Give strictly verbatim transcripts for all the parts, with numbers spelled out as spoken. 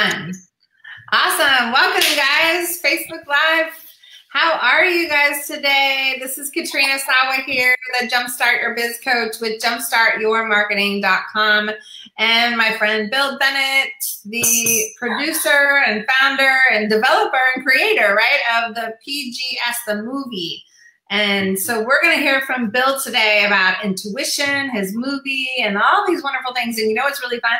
One. Awesome. Welcome, guys. Facebook Live. How are you guys today? This is Katrina Sawa here, the Jumpstart Your Biz Coach with jump start your marketing dot com. And my friend Bill Bennett, the producer and founder and developer and creator, right, of the P G S, the movie. And so we're going to hear from Bill today about intuition, his movie, and all these wonderful things. And you know what's really fun?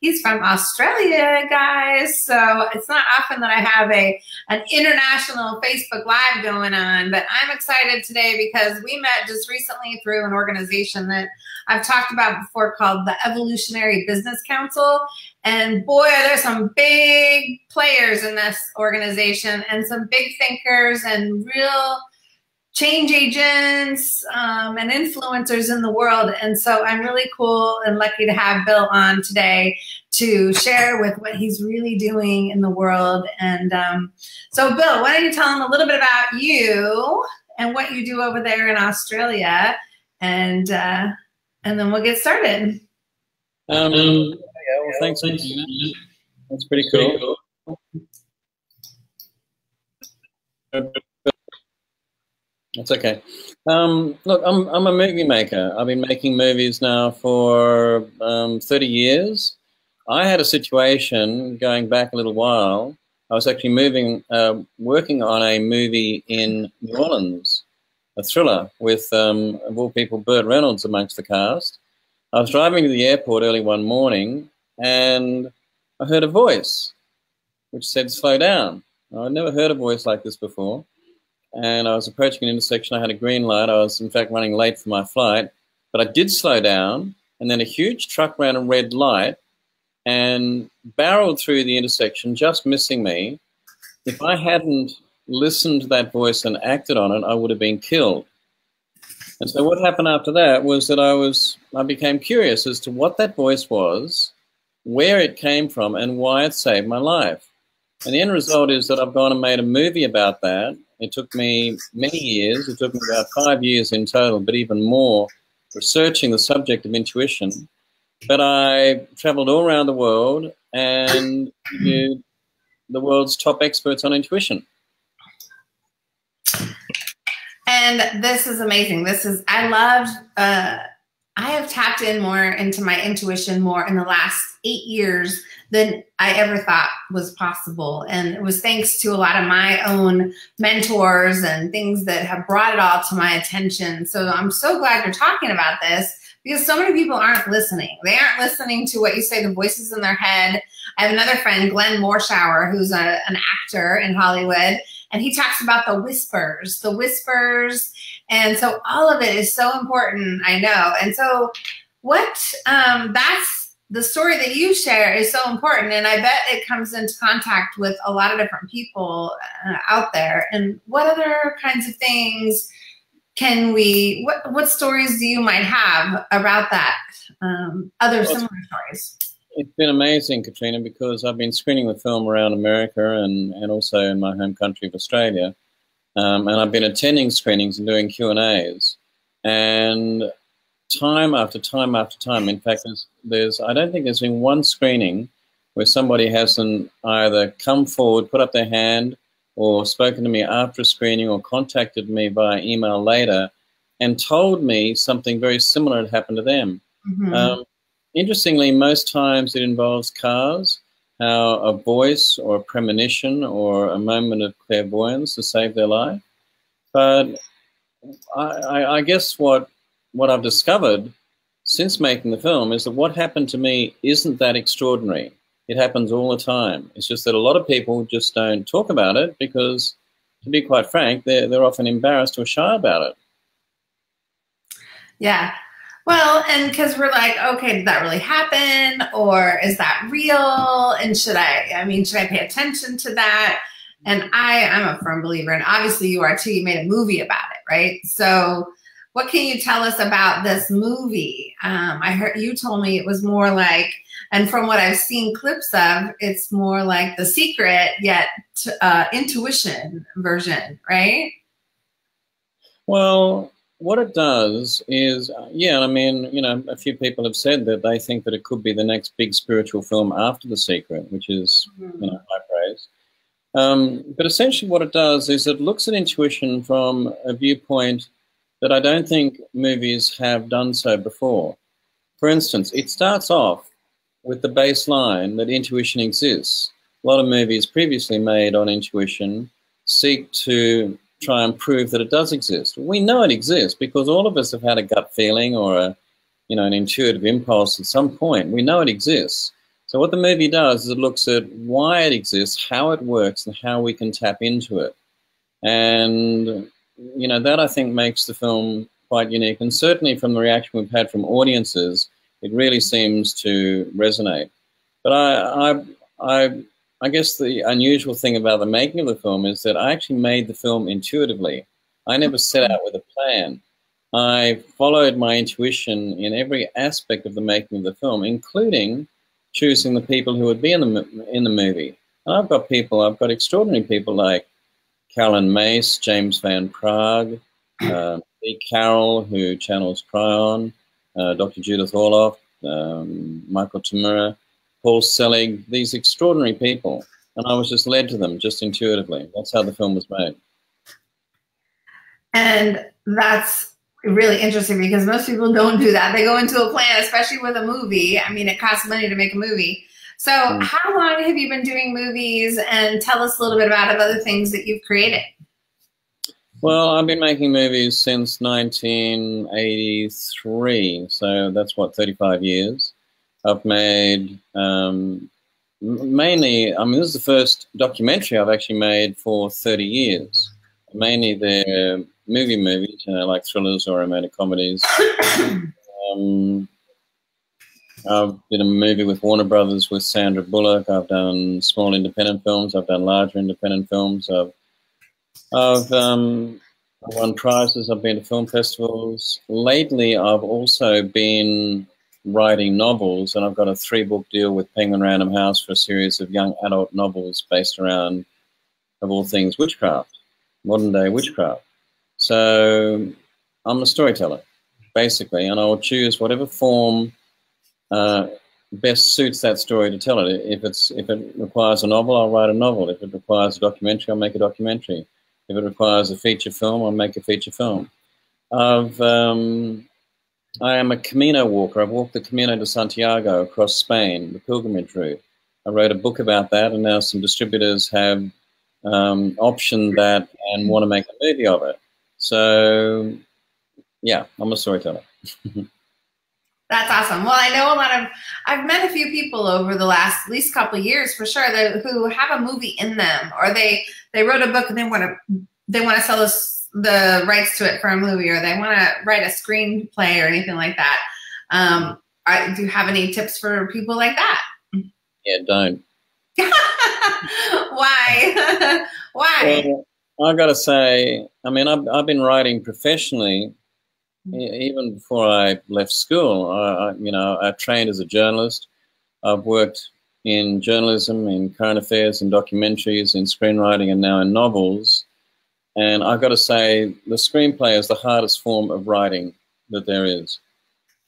He's from Australia, guys. So it's not often that I have a an international Facebook Live going on. But I'm excited today because we met just recently through an organization that I've talked about before called the Evolutionary Business Council. And boy, there's some big players in this organization and some big thinkers and real change agents um, and influencers in the world. And so I'm really cool and lucky to have Bill on today to share with what he's really doing in the world. And um, so Bill, why don't you tell him a little bit about you and what you do over there in Australia, and uh, and then we'll get started. Um, yeah, well, thanks, Katrina. That's pretty cool. That's okay. Um, look, I'm, I'm a movie maker. I've been making movies now for um, thirty years. I had a situation going back a little while. I was actually moving, uh, working on a movie in New Orleans, a thriller with, um, of all people, Burt Reynolds amongst the cast. I was driving to the airport early one morning and I heard a voice which said, slow down. I'd never heard a voice like this before. And I was approaching an intersection. I had a green light. I was, in fact, running late for my flight. But I did slow down, and then a huge truck ran a red light and barreled through the intersection, just missing me. If I hadn't listened to that voice and acted on it, I would have been killed. And so what happened after that was that I, was, I became curious as to what that voice was, where it came from, and why it saved my life. And the end result is that I've gone and made a movie about that. It took me many years. It took me about five years in total, but even more, researching the subject of intuition. But I traveled all around the world and interviewed the world's top experts on intuition. And this is amazing. This is, I loved, uh, I have tapped in more into my intuition more in the last eight years than I ever thought was possible. And it was thanks to a lot of my own mentors and things that have brought it all to my attention. So I'm so glad you're talking about this because so many people aren't listening. They aren't listening to what you say, the voices in their head. I have another friend, Glenn Morshower, who's a, an actor in Hollywood, and he talks about the whispers, the whispers. And so all of it is so important, I know. And so what um, that's, the story that you share is so important, and I bet it comes into contact with a lot of different people uh, out there. And what other kinds of things can we, what, what stories do you might have about that, um, other well, similar stories? It's been amazing, Katrina, because I've been screening the film around America and, and also in my home country of Australia, um, and I've been attending screenings and doing Q and A's, and time after time after time. In fact, there's, there's, I don't think there's been one screening where somebody hasn't either come forward, put up their hand, or spoken to me after a screening, or contacted me via email later and told me something very similar had happened to them. Mm-hmm. Um, interestingly, most times it involves cars, how a voice or a premonition or a moment of clairvoyance to save their life. But I, I, I guess what What I've discovered since making the film is that what happened to me isn't that extraordinary. It happens all the time. It's just that a lot of people just don't talk about it because, to be quite frank, they're, they're often embarrassed or shy about it. Yeah. Well, and because we're like, okay, did that really happen? Or is that real? And should I, I mean, should I pay attention to that? And I, I'm a firm believer, and obviously you are too. You made a movie about it, right? So what can you tell us about this movie? Um, I heard you told me it was more like, and from what I've seen clips of, it's more like The Secret, yet uh, intuition version, right? Well, what it does is, yeah, I mean, you know, a few people have said that they think that it could be the next big spiritual film after The Secret, which is, mm-hmm. you know, high praise. Um, but essentially what it does is it looks at intuition from a viewpoint that I don't think movies have done so before. For instance, it starts off with the baseline that intuition exists. A lot of movies previously made on intuition seek to try and prove that it does exist. We know it exists because all of us have had a gut feeling or a, you know, an intuitive impulse at some point. We know it exists. So what the movie does is it looks at why it exists, how it works, and how we can tap into it. And, you know, that I think makes the film quite unique. And certainly from the reaction we've had from audiences, it really seems to resonate. But I, I, I, I guess the unusual thing about the making of the film is that I actually made the film intuitively. I never set out with a plan. I followed my intuition in every aspect of the making of the film, including choosing the people who would be in the in the movie. And I've got people, I've got extraordinary people like Carolyn Mace, James Van Praagh, uh, Lee Carroll, who channels Kryon, uh, Doctor Judith Orloff, um, Michael Tamura, Paul Selig, these extraordinary people. And I was just led to them, just intuitively. That's how the film was made. And that's really interesting because most people don't do that. They go into a plan, especially with a movie. I mean, it costs money to make a movie. So mm. how long have you been doing movies? And tell us a little bit about other things that you've created. Well, I've been making movies since nineteen eighty-three. So that's what, thirty-five years. I've made um, mainly, I mean, this is the first documentary I've actually made for thirty years. Mainly they're movie movies, you know, like thrillers or romantic comedies. um, I've done a movie with Warner Brothers with Sandra Bullock. I've done small independent films. I've done larger independent films. I've, I've um, won prizes. I've been to film festivals. Lately, I've also been writing novels, and I've got a three-book deal with Penguin Random House for a series of young adult novels based around, of all things, witchcraft, modern-day witchcraft. So I'm a storyteller, basically, and I'll choose whatever form uh, best suits that story to tell it. If, it's, if it requires a novel, I'll write a novel. If it requires a documentary, I'll make a documentary. If it requires a feature film, I'll make a feature film. I've... Um, I am a Camino walker. I've walked the Camino de Santiago across Spain, the pilgrimage route. I wrote a book about that, and now some distributors have um, optioned that and want to make a movie of it. So, yeah, I'm a storyteller. That's awesome. Well, I know a lot of, I've met a few people over the last, at least couple of years for sure, that, who have a movie in them, or they, they wrote a book and they want to, they want to sell us the rights to it for a movie, or they want to write a screenplay or anything like that. Um, I, do you have any tips for people like that? Yeah, don't. Why? Why? Well, I've got to say, I mean, I've, I've been writing professionally even before I left school. I, I, you know, I trained as a journalist. I've worked in journalism, in current affairs, in documentaries, in screenwriting, and now in novels. And I've got to say, the screenplay is the hardest form of writing that there is.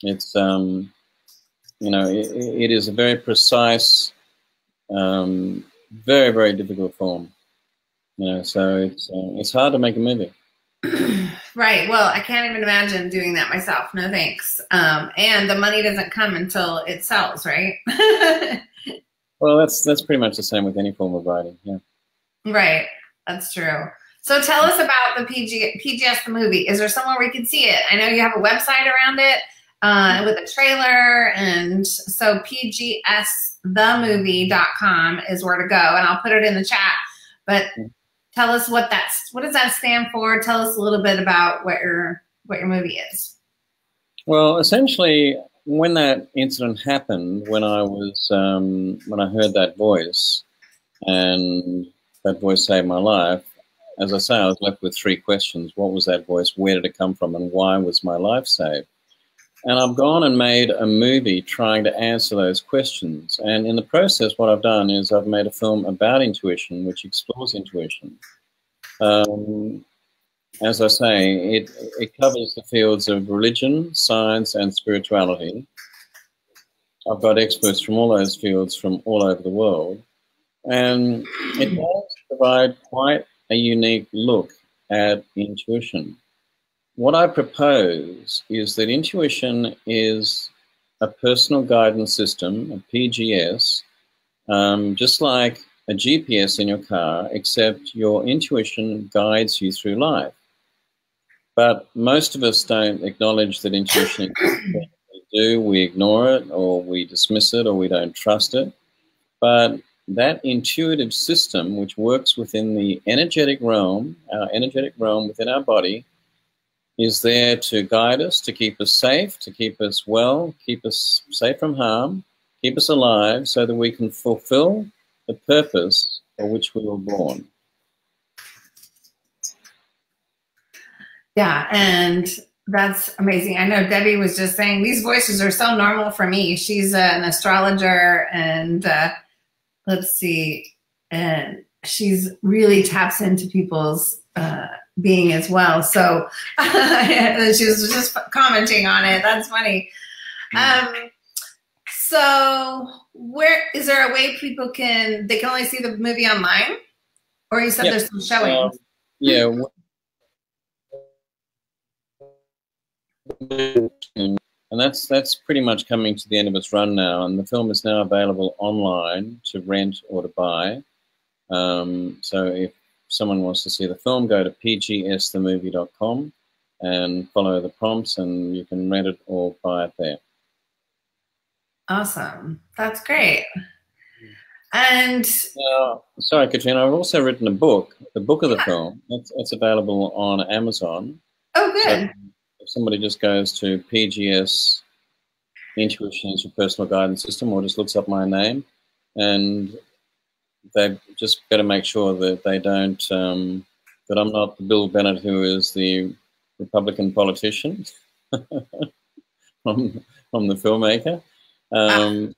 It's, um, you know, it, it is a very precise, um, very, very difficult form. You know, so it's, uh, it's hard to make a movie. Right. Well, I can't even imagine doing that myself. No thanks. Um, and the money doesn't come until it sells, right? Well, that's, that's pretty much the same with any form of writing. Yeah. Right. That's true. So tell us about the P G S the Movie. Is there somewhere we can see it? I know you have a website around it uh, with a trailer, and so P G S the movie dot com is where to go, and I'll put it in the chat. But tell us what that's, what does that stand for? Tell us a little bit about what your what your movie is. Well, essentially, when that incident happened, when I was um, when I heard that voice, and that voice saved my life. As I say, I was left with three questions. What was that voice? Where did it come from? And why was my life saved? And I've gone and made a movie trying to answer those questions. And in the process, what I've done is I've made a film about intuition, which explores intuition. Um, as I say, it, it covers the fields of religion, science, and spirituality. I've got experts from all those fields from all over the world. And it does provide quite a unique look at intuition. What I propose is that intuition is a personal guidance system, a P G S, um, just like a G P S in your car, except your intuition guides you through life. But most of us don't acknowledge that intuition is do, we ignore it, or we dismiss it, or we don't trust it. But that intuitive system, which works within the energetic realm, our energetic realm within our body, is there to guide us, to keep us safe, to keep us well, keep us safe from harm, keep us alive, so that we can fulfill the purpose for which we were born. Yeah, and that's amazing. I know Debbie was just saying these voices are so normal for me. She's an astrologer, and uh, let's see, and she's really taps into people's uh, being as well. So she was just commenting on it. That's funny. Um, so, where is there a way people can they can only see the movie online, or you said yep. there's some showing? Um, yeah. And that's that's pretty much coming to the end of its run now, and the film is now available online to rent or to buy. Um, so if someone wants to see the film, go to P G S the movie dot com and follow the prompts, and you can rent it or buy it there. Awesome, that's great. And uh, sorry, Katrina, I've also written a book, the book of the yeah. film. It's, it's available on Amazon. Oh, good. So somebody just goes to P G S, Intuition is your Personal Guidance System, or just looks up my name, and they've just got to make sure that they don't, um, that I'm not Bill Bennett, who is the Republican politician. I'm, I'm the filmmaker. Um,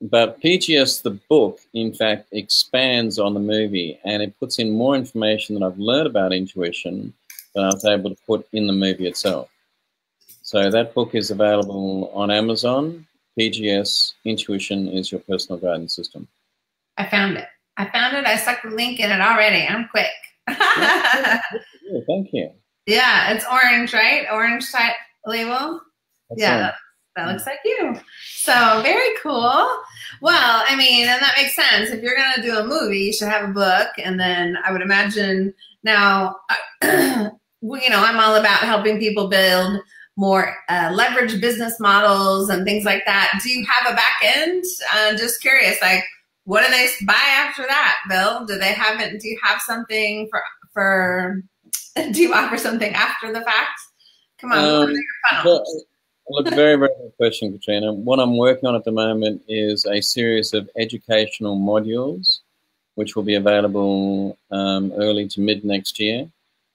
but P G S, the book, in fact, expands on the movie, and it puts in more information that I've learned about intuition that I was able to put in the movie itself. So that book is available on Amazon. P G S, Intuition is your Personal Guidance System. I found it. I found it. I stuck the link in it already. I'm quick. yeah, yeah, thank you. Yeah, it's orange, right? Orange type label. That's yeah, that, that looks like you. So very cool. Well, I mean, and that makes sense. If you're going to do a movie, you should have a book. And then I would imagine now, I, you know, I'm all about helping people build more uh, leverage business models and things like that. Do you have a back end? I'm just curious, like, what do they buy after that, Bill? Do they have it? Do you have something for, for do you offer something after the fact? Come on. Um, well, look, very, very good question, Katrina. What I'm working on at the moment is a series of educational modules, which will be available um, early to mid next year.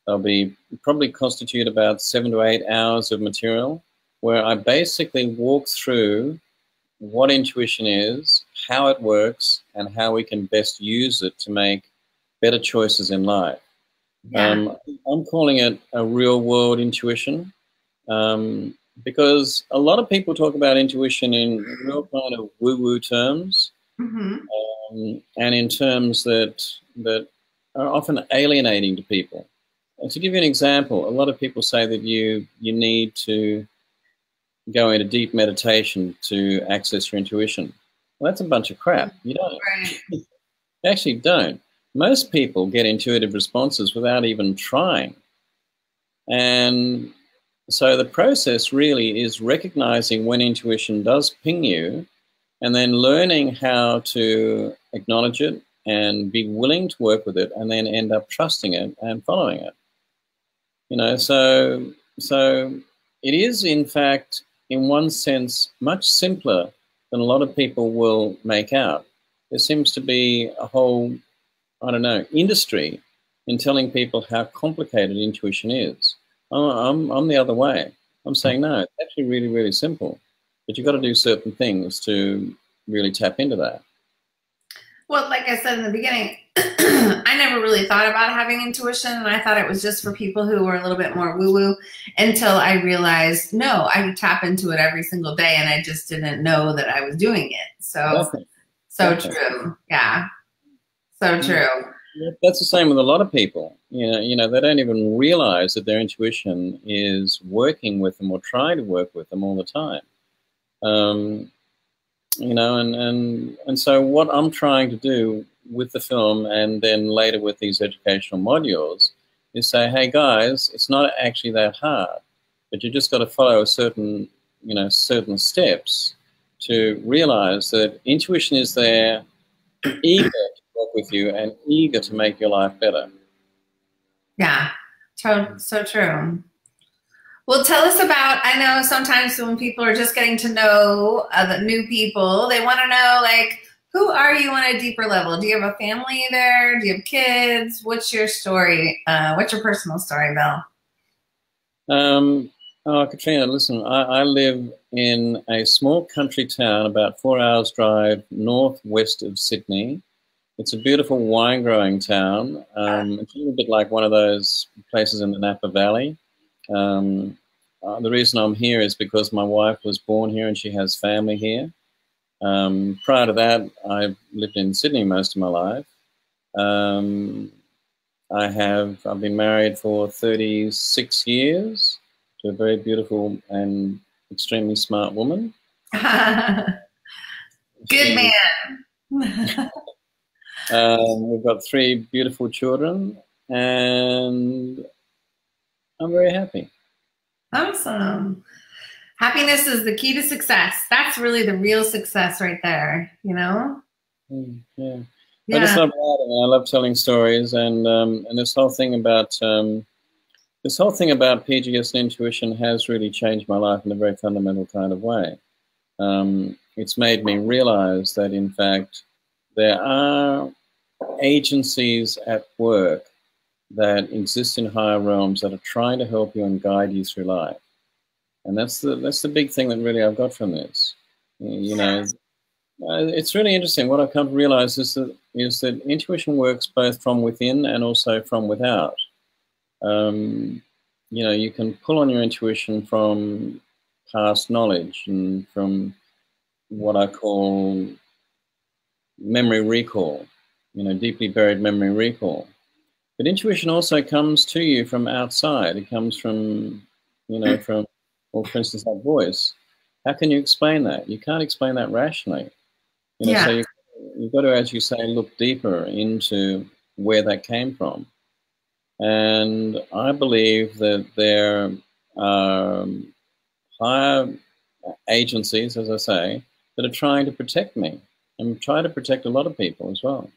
They'll be probably constitute about seven to eight hours of material where I basically walk through what intuition is, how it works, and how we can best use it to make better choices in life. Yeah. Um, I'm calling it a real world intuition um, because a lot of people talk about intuition in real kind of woo-woo terms. Mm-hmm. um, and in terms that that are often alienating to people. And to give you an example, a lot of people say that you you need to go into deep meditation to access your intuition. Well, that's a bunch of crap. You don't. Right. You actually don't. Most people get intuitive responses without even trying. And so the process really is recognizing when intuition does ping you, and then learning how to acknowledge it and be willing to work with it, and then end up trusting it and following it. You know, so, so it is, in fact, in one sense, much simpler than a lot of people will make out. There seems to be a whole, I don't know, industry in telling people how complicated intuition is. Oh, I'm, I'm the other way. I'm saying, no, it's actually really, really simple. But you've got to do certain things to really tap into that. Well, like I said in the beginning, I never really thought about having intuition, and I thought it was just for people who were a little bit more woo-woo until I realized, no, I tap into it every single day, and I just didn't know that I was doing it. So, so true. Yeah, so true. That's the same with a lot of people. You know, you know, they don't even realize that their intuition is working with them or trying to work with them all the time. Um, you know, and, and, and so what I'm trying to do with the film and then later with these educational modules is say, hey, guys, it's not actually that hard, but you just got to follow a certain, you know, certain steps to realize that intuition is there, eager to work with you and eager to make your life better. Yeah, so, so true. Well, tell us about, I know sometimes when people are just getting to know uh, the new people, they want to know, like, who are you on a deeper level? Do you have a family there? Do you have kids? What's your story? Uh, what's your personal story, Bill? Um, oh, Katrina, listen, I, I live in a small country town about four hours drive northwest of Sydney. It's a beautiful wine-growing town. Um, it's a little bit like one of those places in the Napa Valley. Um, uh, the reason I'm here is because my wife was born here and she has family here. Um, prior to that, I lived in Sydney most of my life. Um, I have, I've been married for thirty-six years to a very beautiful and extremely smart woman. Good man. um, we've got three beautiful children and I'm very happy. Awesome. Happiness is the key to success. That's really the real success right there, you know? Yeah. yeah. I just love writing. I love telling stories. And, um, and this whole thing about um, this whole thing about P G S and intuition has really changed my life in a very fundamental kind of way. Um, it's made me realize that, in fact, there are agencies at work that exist in higher realms that are trying to help you and guide you through life. And that's the, that's the big thing that really I've got from this. You know, it's really interesting. What I've come to realize is that, is that intuition works both from within and also from without. Um, you know, you can pull on your intuition from past knowledge and from what I call memory recall, you know, deeply buried memory recall. But intuition also comes to you from outside. It comes from, you know, from, or for instance, that voice. How can you explain that? You can't explain that rationally. You know, yeah. So you, you've got to, as you say, look deeper into where that came from. And I believe that there are higher agencies, as I say, that are trying to protect me and try to protect a lot of people as well.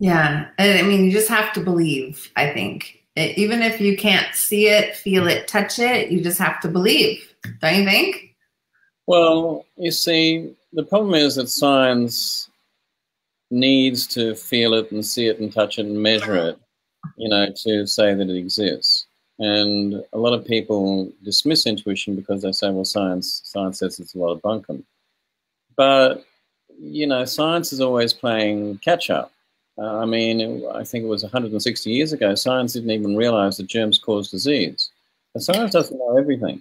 Yeah, I mean, you just have to believe, I think. It, even if you can't see it, feel it, touch it, you just have to believe, don't you think? Well, you see, the problem is that science needs to feel it and see it and touch it and measure it, you know, to say that it exists. And a lot of people dismiss intuition because they say, well, science, science says it's a lot of bunkum. But, you know, science is always playing catch-up. Uh, I mean, I think it was one hundred sixty years ago, science didn't even realize that germs cause disease. And science doesn't know everything,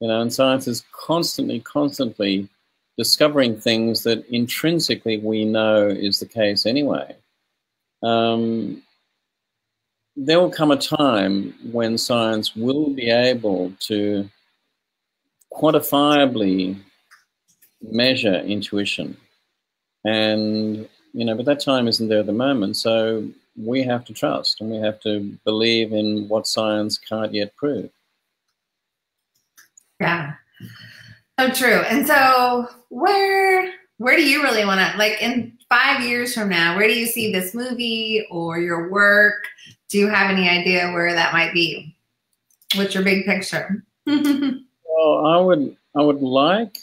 you know, and science is constantly, constantly discovering things that intrinsically we know is the case anyway. Um, there will come a time when science will be able to quantifiably measure intuition and you know, but that time isn't there at the moment, so we have to trust and we have to believe in what science can't yet prove. Yeah, so true. And so where where do you really want to, like in five years from now, where do you see this movie or your work? Do you have any idea where that might be? What's your big picture? Well, I would, I would like...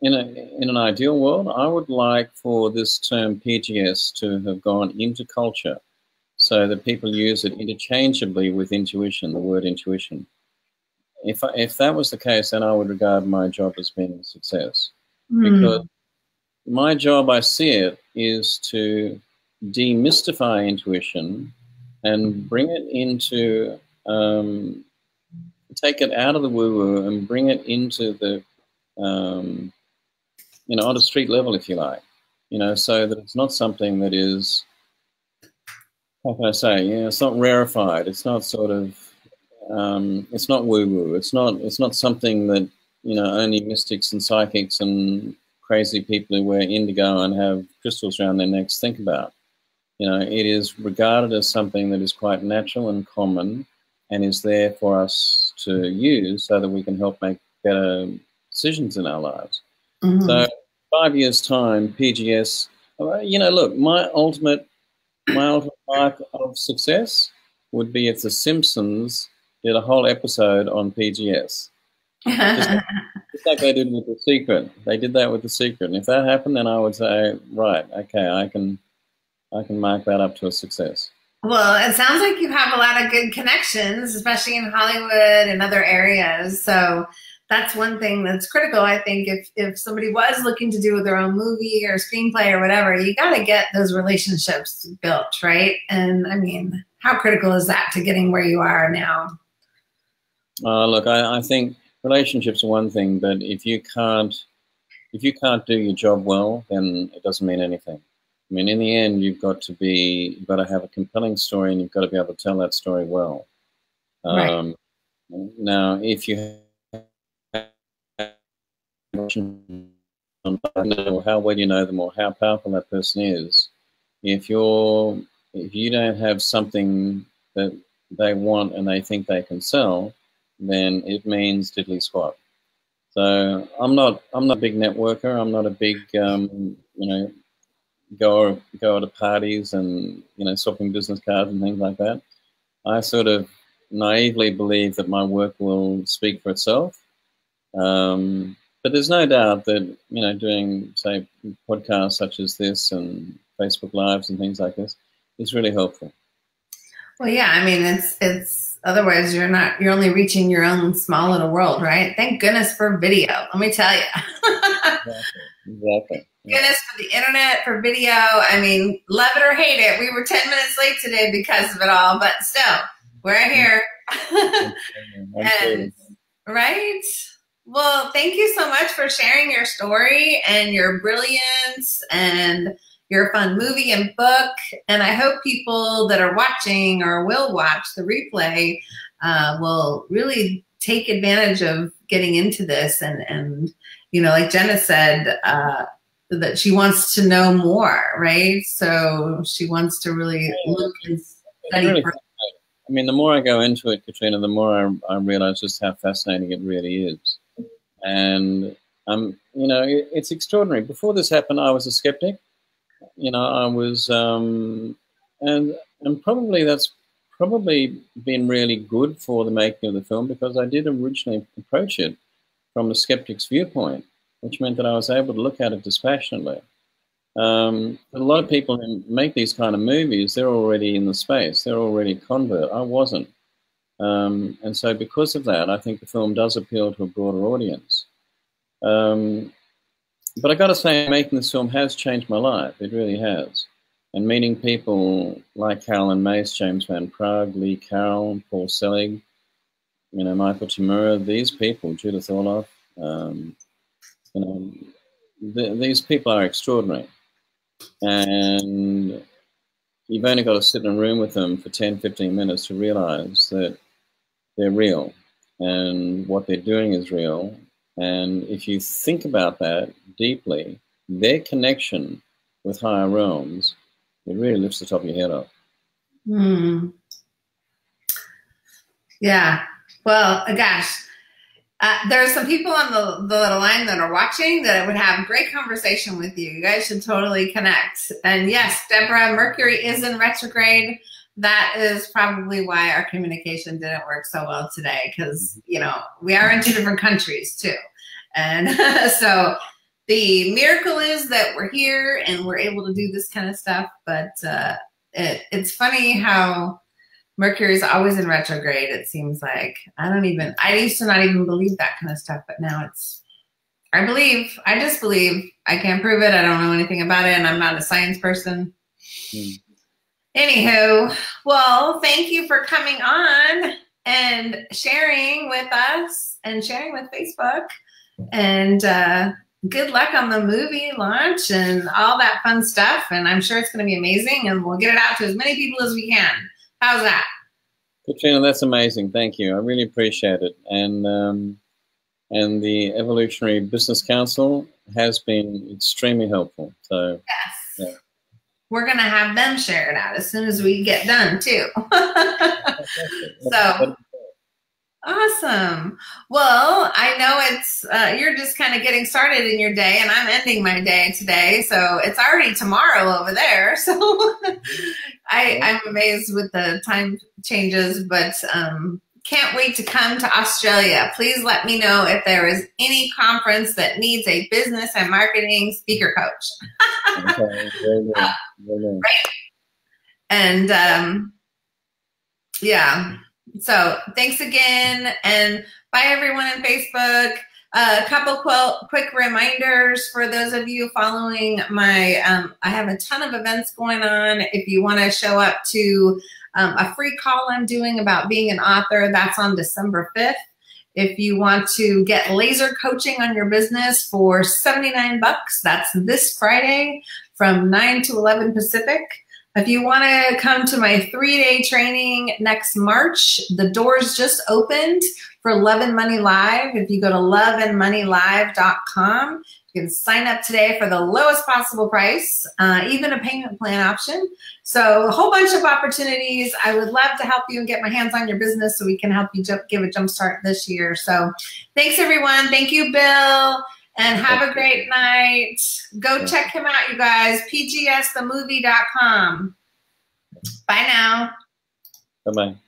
In, a, in an ideal world, I would like for this term P G S to have gone into culture so that people use it interchangeably with intuition, the word intuition. If, I, if that was the case, then I would regard my job as being a success. Mm. Because my job, I see it, is to demystify intuition and bring it into, um, take it out of the woo-woo and bring it into the, um, you know, on a street level, if you like, you know, so that it's not something that is, how can I say, you know, it's not rarefied, it's not sort of, um, it's not woo-woo, it's not, it's not something that, you know, only mystics and psychics and crazy people who wear indigo and have crystals around their necks think about. You know, it is regarded as something that is quite natural and common and is there for us to use so that we can help make better decisions in our lives. Mm-hmm. So five years' time, P G S, you know, look, my ultimate, my ultimate mark of success would be if The Simpsons did a whole episode on P G S. Just, just like they did with The Secret. They did that with The Secret. And if that happened, then I would say, right, okay, I can... I can mark that up to a success. Well, it sounds like you have a lot of good connections, especially in Hollywood and other areas. So that's one thing that's critical, I think, if, if somebody was looking to do their own movie or screenplay or whatever, you got to get those relationships built, right? And, I mean, how critical is that to getting where you are now? Uh, look, I, I think relationships are one thing, but if you can't, if you can't do your job well, then it doesn't mean anything. I mean, in the end, you've got to be, you've got to have a compelling story and you've got to be able to tell that story well. Right. Um, now, if you know how well you know them or how powerful that person is, if you're, if you don't have something that they want and they think they can sell, then it means diddly squat. So I'm not, I'm not a big networker. I'm not a big, um, you know, go go to parties and, you know, swapping business cards and things like that. I sort of naively believe that my work will speak for itself. Um, but there's no doubt that, you know, doing, say, podcasts such as this and Facebook Lives and things like this is really helpful. Well, yeah, I mean, it's, it's otherwise you're not, you're only reaching your own small little world, right? Thank goodness for video, let me tell you. Exactly. Exactly. Goodness for the internet, for video. I mean, love it or hate it, we were ten minutes late today because of it all, but still, we're here. And, right? Well, thank you so much for sharing your story and your brilliance and your fun movie and book. And I hope people that are watching or will watch the replay uh, will really take advantage of getting into this. And, and you know, like Jenna said, uh, that she wants to know more, right? So she wants to really look and study. Really, I mean, the more I go into it, Katrina, the more I, I realize just how fascinating it really is. And, um, you know, it, it's extraordinary. Before this happened, I was a skeptic. You know, I was, um, and, and probably that's probably been really good for the making of the film because I did originally approach it from a skeptic's viewpoint, which meant that I was able to look at it dispassionately. Um, a lot of people who make these kind of movies, they're already in the space. They're already a convert. I wasn't. Um, and so because of that, I think the film does appeal to a broader audience. Um, but I got to say, making this film has changed my life. It really has. And meeting people like Carolyn Mace, James Van Praagh, Lee Carroll, Paul Selig, you know, Michael Tamura, these people, Judith Orloff, um, you know, th these people are extraordinary, and you've only got to sit in a room with them for ten, fifteen minutes to realize that they're real and what they're doing is real. And if you think about that deeply, their connection with higher realms, it really lifts the top of your head up. Mm. Yeah, well, gosh. Uh, there are some people on the, the little line that are watching that would have great conversation with you. You guys should totally connect. And yes, Deborah, Mercury is in retrograde. That is probably why our communication didn't work so well today because, you know, we are in two different countries too. And so the miracle is that we're here and we're able to do this kind of stuff. But uh, it, it's funny how Mercury is always in retrograde, it seems like. I don't even, I used to not even believe that kind of stuff, but now it's I believe. I just believe. I can't prove it. I don't know anything about it, and I'm not a science person. Mm. Anywho, well, thank you for coming on and sharing with us and sharing with Facebook. And uh, good luck on the movie launch and all that fun stuff. And I'm sure it's going to be amazing, and we'll get it out to as many people as we can. How's that? Katrina, that's amazing. Thank you. I really appreciate it. And um, and the Evolutionary Business Council has been extremely helpful. So yes. Yeah. We're going to have them share it out as soon as we get done, too. So, awesome. Well, I know it's uh, you're just kind of getting started in your day, and I'm ending my day today. So it's already tomorrow over there. So I, I'm amazed with the time changes, but um, can't wait to come to Australia. Please let me know if there is any conference that needs a business and marketing speaker coach. Okay, very good. Uh, very good. Right. And um, yeah, so thanks again, and bye everyone on Facebook. Uh, a couple qu quick reminders for those of you following my, um, I have a ton of events going on. If you want to show up to um, a free call I'm doing about being an author, that's on December fifth. If you want to get laser coaching on your business for seventy-nine bucks, that's this Friday from nine to eleven Pacific. If you want to come to my three-day training next March, the doors just opened for Love and Money Live. If you go to love and money live dot com, you can sign up today for the lowest possible price, uh, even a payment plan option. So a whole bunch of opportunities. I would love to help you and get my hands on your business so we can help you jump, give a jump start this year. So thanks, everyone. Thank you, Bill. And have a great night. Go check him out, you guys. P G S the movie dot com. Bye now. Bye-bye.